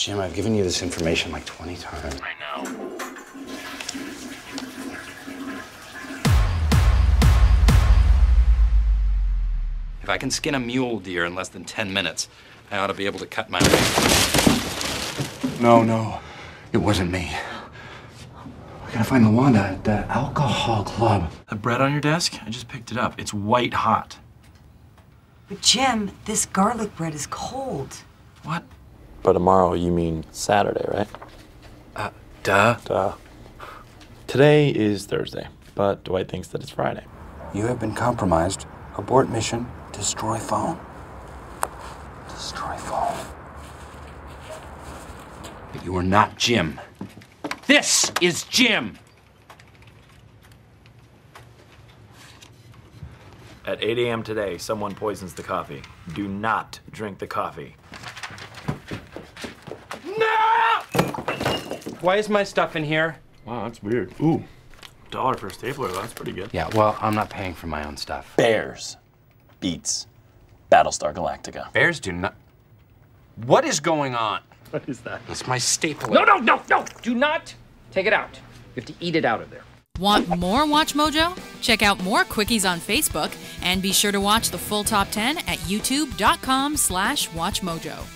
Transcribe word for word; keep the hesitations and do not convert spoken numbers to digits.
Jim, I've given you this information like twenty times. I know. If I can skin a mule deer in less than ten minutes, I ought to be able to cut my... No, no. It wasn't me. I gotta find LaWanda at the alcohol club. The bread on your desk? I just picked it up. It's white hot. But Jim, this garlic bread is cold. What? By tomorrow, you mean Saturday, right? Uh, duh. Duh. Today is Thursday, but Dwight thinks that it's Friday. You have been compromised. Abort mission. Destroy phone. Destroy phone. But you are not Jim. This is Jim! At eight A M today, someone poisons the coffee. Do not drink the coffee. Why is my stuff in here? Wow, that's weird. Ooh, dollar for a stapler, that's pretty good. Yeah, well, I'm not paying for my own stuff. Bears beats Battlestar Galactica. Bears do not... What is going on? What is that? It's my stapler. No, no, no, no! Do not take it out. You have to eat it out of there. Want more Watch Mojo? Check out more quickies on Facebook, and be sure to watch the full top ten at youtube dot com slash watch mojo.